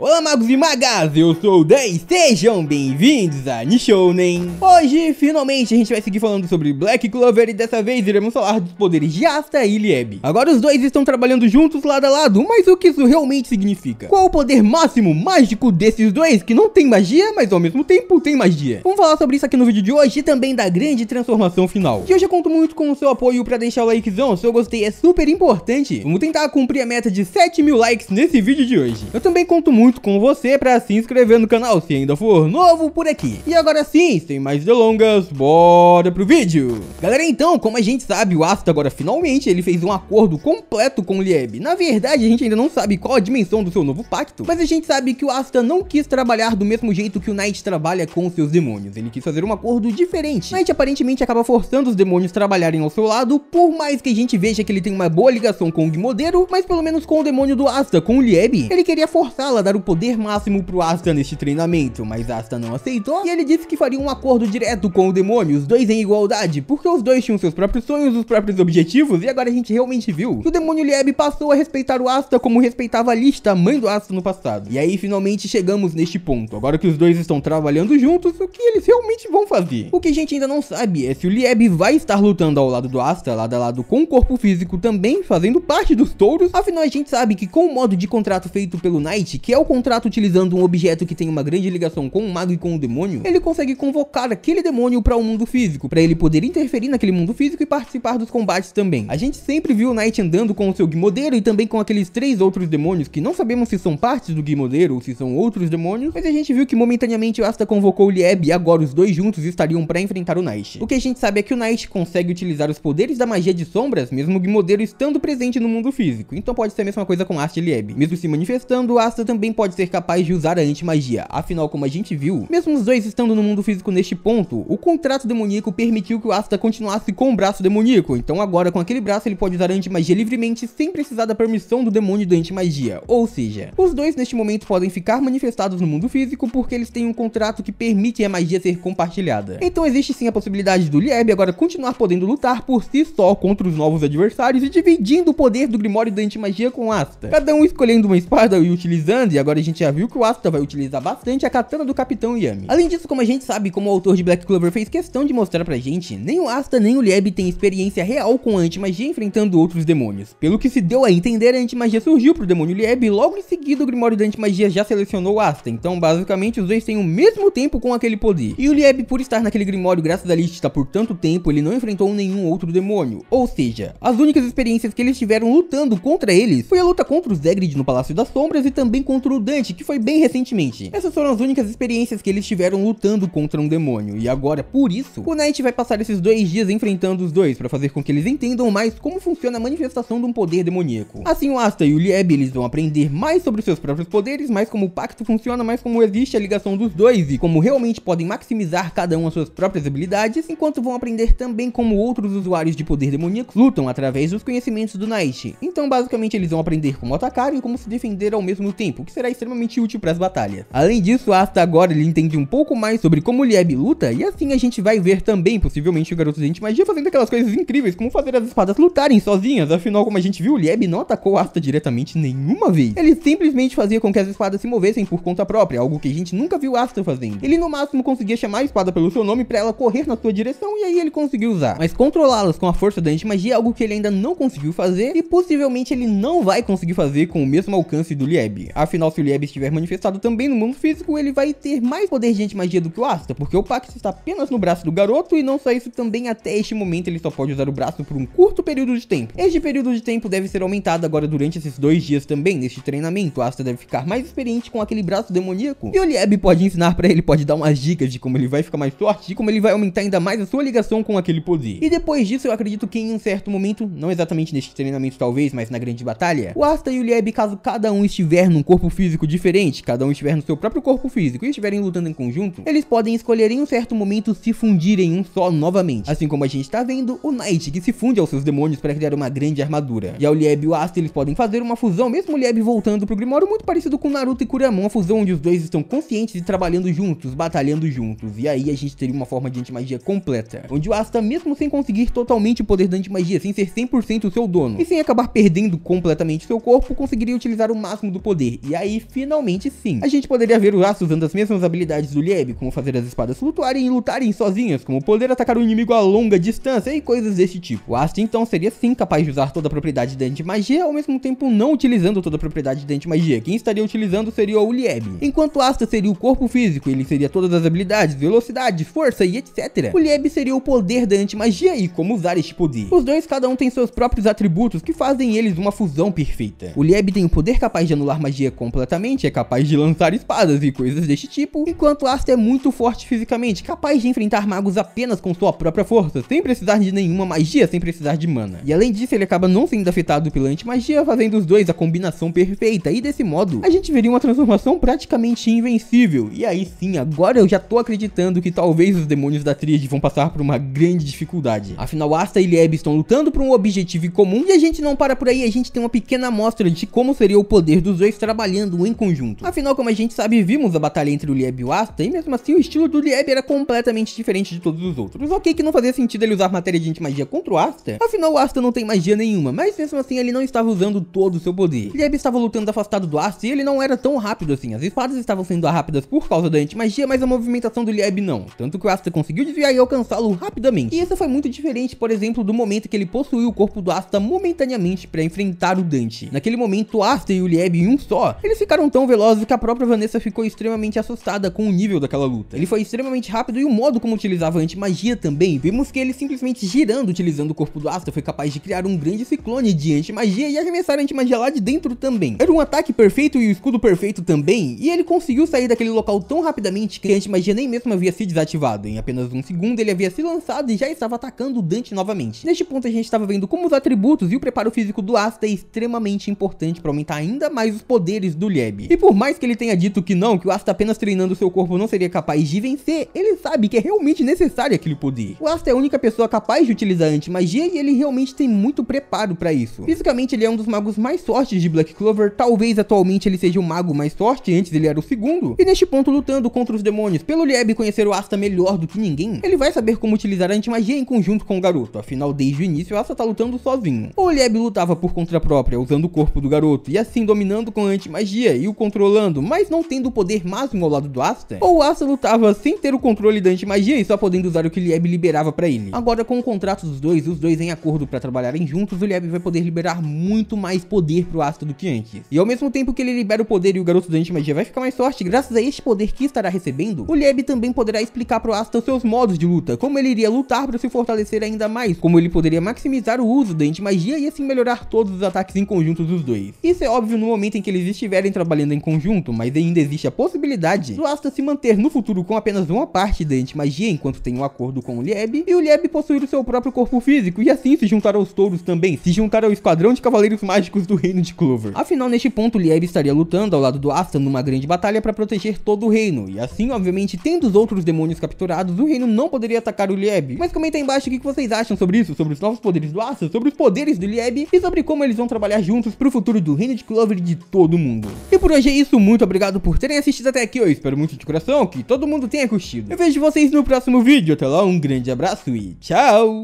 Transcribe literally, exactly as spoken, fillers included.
Olá magos e magas, eu sou o Dan, sejam bem-vindos a Nishounen. Hoje, finalmente, a gente vai seguir falando sobre Black Clover e dessa vez iremos falar dos poderes de Asta e Lieb. Agora os dois estão trabalhando juntos lado a lado, mas o que isso realmente significa? Qual o poder máximo mágico desses dois que não tem magia, mas ao mesmo tempo tem magia? Vamos falar sobre isso aqui no vídeo de hoje e também da grande transformação final. E eu já conto muito com o seu apoio pra deixar o likezão, seu gostei é super importante. Vamos tentar cumprir a meta de sete mil likes nesse vídeo de hoje. Eu também conto muito com você para se inscrever no canal se ainda for novo por aqui. E agora sim, sem mais delongas, bora pro vídeo. Galera, então, como a gente sabe, o Asta agora finalmente ele fez um acordo completo com o Lieb. Na verdade, a gente ainda não sabe qual a dimensão do seu novo pacto, mas a gente sabe que o Asta não quis trabalhar do mesmo jeito que o Night trabalha com os seus demônios. Ele quis fazer um acordo diferente. Night aparentemente acaba forçando os demônios trabalharem ao seu lado, por mais que a gente veja que ele tem uma boa ligação com o Guimodeiro, mas pelo menos com o demônio do Asta, com o Lieb, ele queria forçá-la a dar o poder máximo pro Asta neste treinamento, mas Asta não aceitou e ele disse que faria um acordo direto com o demônio, os dois em igualdade, porque os dois tinham seus próprios sonhos, os próprios objetivos, e agora a gente realmente viu que o demônio Lieb passou a respeitar o Asta como respeitava a lista, a mãe do Asta no passado. E aí finalmente chegamos neste ponto, agora que os dois estão trabalhando juntos, o que eles realmente vão fazer? O que a gente ainda não sabe é se o Lieb vai estar lutando ao lado do Asta, lado a lado com o corpo físico também, fazendo parte dos touros, afinal a gente sabe que com o modo de contrato feito pelo Night, que é o contrato utilizando um objeto que tem uma grande ligação com o mago e com o demônio, ele consegue convocar aquele demônio para o mundo físico, para ele poder interferir naquele mundo físico e participar dos combates também. A gente sempre viu o Night andando com o seu Guimodeiro e também com aqueles três outros demônios que não sabemos se são partes do Guimodeiro ou se são outros demônios, mas a gente viu que momentaneamente o Asta convocou o Lieb e agora os dois juntos estariam para enfrentar o Night. O que a gente sabe é que o Night consegue utilizar os poderes da magia de sombras, mesmo o Guimodeiro estando presente no mundo físico, então pode ser a mesma coisa com Asta e Lieb. Mesmo se manifestando, o Asta também pode pode ser capaz de usar a anti-magia, afinal como a gente viu, mesmo os dois estando no mundo físico neste ponto, o contrato demoníaco permitiu que o Asta continuasse com o braço demoníaco, então agora com aquele braço ele pode usar a anti-magia livremente sem precisar da permissão do demônio da anti-magia, ou seja, os dois neste momento podem ficar manifestados no mundo físico porque eles têm um contrato que permite a magia ser compartilhada. Então existe sim a possibilidade do Lieb agora continuar podendo lutar por si só contra os novos adversários e dividindo o poder do Grimório da anti-magia com o Asta, cada um escolhendo uma espada e utilizando, e agora Agora a gente já viu que o Asta vai utilizar bastante a katana do Capitão Yami. Além disso, como a gente sabe, como o autor de Black Clover fez questão de mostrar pra gente, nem o Asta nem o Lieb tem experiência real com a anti-magia enfrentando outros demônios. Pelo que se deu a entender, a anti-magia surgiu pro demônio Lieb e logo em seguida o Grimório da anti-magia já selecionou o Asta, então basicamente os dois têm o mesmo tempo com aquele poder. E o Lieb, por estar naquele Grimório graças a lista por tanto tempo, ele não enfrentou nenhum outro demônio, ou seja, as únicas experiências que eles tiveram lutando contra eles foi a luta contra o Zegred no Palácio das Sombras e também contra o Dante, que foi bem recentemente. Essas foram as únicas experiências que eles tiveram lutando contra um demônio, e agora, por isso, o Night vai passar esses dois dias enfrentando os dois, para fazer com que eles entendam mais como funciona a manifestação de um poder demoníaco. Assim, o Asta e o Lieb, eles vão aprender mais sobre os seus próprios poderes, mais como o pacto funciona, mais como existe a ligação dos dois, e como realmente podem maximizar cada um as suas próprias habilidades, enquanto vão aprender também como outros usuários de poder demoníaco lutam através dos conhecimentos do Night. Então, basicamente, eles vão aprender como atacar e como se defender ao mesmo tempo, que será extremamente útil para as batalhas. Além disso, Asta agora ele entende um pouco mais sobre como o Lieb luta, e assim a gente vai ver também, possivelmente, o garoto da anti-magia fazendo aquelas coisas incríveis, como fazer as espadas lutarem sozinhas, afinal, como a gente viu, o Lieb não atacou Asta diretamente nenhuma vez. Ele simplesmente fazia com que as espadas se movessem por conta própria, algo que a gente nunca viu Asta fazendo. Ele, no máximo, conseguia chamar a espada pelo seu nome para ela correr na sua direção, e aí ele conseguiu usar. Mas controlá-las com a força da anti-magia é algo que ele ainda não conseguiu fazer, e possivelmente ele não vai conseguir fazer com o mesmo alcance do Lieb. Afinal, se o Lieb estiver manifestado também no mundo físico, ele vai ter mais poder de anti-magia do que o Asta, porque o pacto está apenas no braço do garoto, e não só isso também, até este momento ele só pode usar o braço por um curto período de tempo. Este período de tempo deve ser aumentado agora durante esses dois dias também, neste treinamento. O Asta deve ficar mais experiente com aquele braço demoníaco, e o Lieb pode ensinar pra ele, pode dar umas dicas de como ele vai ficar mais forte, e como ele vai aumentar ainda mais a sua ligação com aquele poder. E depois disso, eu acredito que em um certo momento, não exatamente neste treinamento talvez, mas na grande batalha, o Asta e o Lieb, caso cada um estiver num corpo físico diferente, cada um estiver no seu próprio corpo físico e estiverem lutando em conjunto, eles podem escolher em um certo momento se fundirem um só novamente, assim como a gente tá vendo o Night, que se funde aos seus demônios para criar uma grande armadura. E ao Lieb e o Asta, eles podem fazer uma fusão, mesmo o Lieb voltando pro Grimório, muito parecido com Naruto e Kuramon, uma fusão onde os dois estão conscientes e trabalhando juntos, batalhando juntos, e aí a gente teria uma forma de anti-magia completa, onde o Asta, mesmo sem conseguir totalmente o poder da anti-magia, sem ser cem por cento o seu dono, e sem acabar perdendo completamente seu corpo, conseguiria utilizar o máximo do poder, e aí aí, finalmente sim. A gente poderia ver o Asta usando as mesmas habilidades do Lieb, como fazer as espadas flutuarem e lutarem sozinhas, como poder atacar o inimigo a longa distância e coisas desse tipo. O Asta então seria sim capaz de usar toda a propriedade da antimagia, ao mesmo tempo não utilizando toda a propriedade da antimagia. Quem estaria utilizando seria o Lieb. Enquanto o Asta seria o corpo físico, ele seria todas as habilidades, velocidade, força e etcétera. O Lieb seria o poder da antimagia e como usar este poder. Os dois, cada um tem seus próprios atributos que fazem eles uma fusão perfeita. O Lieb tem o poder capaz de anular magia completamente, é capaz de lançar espadas e coisas deste tipo, enquanto Asta é muito forte fisicamente, capaz de enfrentar magos apenas com sua própria força, sem precisar de nenhuma magia, sem precisar de mana. E além disso, ele acaba não sendo afetado pela antimagia, fazendo os dois a combinação perfeita, e desse modo, a gente veria uma transformação praticamente invencível. E aí sim, agora eu já tô acreditando que talvez os demônios da tríade vão passar por uma grande dificuldade. Afinal, Asta e Lieb estão lutando por um objetivo comum, e a gente não para por aí, a gente tem uma pequena amostra de como seria o poder dos dois trabalhando em conjunto. Afinal, como a gente sabe, vimos a batalha entre o Lieb e o Asta, e mesmo assim o estilo do Lieb era completamente diferente de todos os outros. Ok que não fazia sentido ele usar matéria de antimagia contra o Asta, afinal o Asta não tem magia nenhuma, mas mesmo assim ele não estava usando todo o seu poder. Lieb estava lutando afastado do Asta e ele não era tão rápido assim, as espadas estavam sendo rápidas por causa da antimagia, mas a movimentação do Lieb não, tanto que o Asta conseguiu desviar e alcançá-lo rapidamente. E isso foi muito diferente, por exemplo, do momento que ele possuiu o corpo do Asta momentaneamente para enfrentar o Dante. Naquele momento, o Asta e o Lieb em um só, eles ficaram tão velozes que a própria Vanessa ficou extremamente assustada com o nível daquela luta. Ele foi extremamente rápido e o modo como utilizava a antimagia também. Vimos que ele simplesmente girando, utilizando o corpo do Asta, foi capaz de criar um grande ciclone de antimagia e arremessar a antimagia lá de dentro também. Era um ataque perfeito e o escudo perfeito também, e ele conseguiu sair daquele local tão rapidamente que a antimagia nem mesmo havia se desativado. Em apenas um segundo ele havia se lançado e já estava atacando o Dante novamente. Neste ponto a gente estava vendo como os atributos e o preparo físico do Asta é extremamente importante para aumentar ainda mais os poderes do Lieb. E por mais que ele tenha dito que não, que o Asta apenas treinando seu corpo não seria capaz de vencer, ele sabe que é realmente necessário aquele poder. O Asta é a única pessoa capaz de utilizar a antimagia e ele realmente tem muito preparo para isso. Fisicamente ele é um dos magos mais fortes de Black Clover, talvez atualmente ele seja o mago mais forte, antes ele era o segundo. E neste ponto, lutando contra os demônios, pelo Lieb conhecer o Asta melhor do que ninguém, ele vai saber como utilizar a antimagia em conjunto com o garoto, afinal desde o início o Asta tá lutando sozinho. Ou o Lieb lutava por conta própria, usando o corpo do garoto e assim dominando com a antimagia e o controlando, mas não tendo o poder máximo ao lado do Asta, ou o Asta lutava sem ter o controle da antimagia e só podendo usar o que Lieb liberava pra ele. Agora com o contrato dos dois, os dois em acordo pra trabalharem juntos, o Lieb vai poder liberar muito mais poder pro Asta do que antes. E ao mesmo tempo que ele libera o poder e o garoto da antimagia vai ficar mais forte, graças a este poder que estará recebendo, o Lieb também poderá explicar pro Asta os seus modos de luta, como ele iria lutar pra se fortalecer ainda mais, como ele poderia maximizar o uso da antimagia e assim melhorar todos os ataques em conjunto dos dois. Isso é óbvio no momento em que eles estiverem trabalhando em conjunto, mas ainda existe a possibilidade do Asta se manter no futuro com apenas uma parte da antimagia enquanto tem um acordo com o Lieb, e o Lieb possuir o seu próprio corpo físico e assim se juntar aos touros também, se juntar ao esquadrão de cavaleiros mágicos do reino de Clover. Afinal, neste ponto, o Lieb estaria lutando ao lado do Asta numa grande batalha para proteger todo o reino, e assim, obviamente, tendo os outros demônios capturados, o reino não poderia atacar o Lieb. Mas comenta aí embaixo o que vocês acham sobre isso, sobre os novos poderes do Asta, sobre os poderes do Lieb e sobre como eles vão trabalhar juntos pro futuro do reino de Clover e de todo mundo. E por hoje é isso, muito obrigado por terem assistido até aqui, eu espero muito de coração que todo mundo tenha curtido. Eu vejo vocês no próximo vídeo, até lá, um grande abraço e tchau!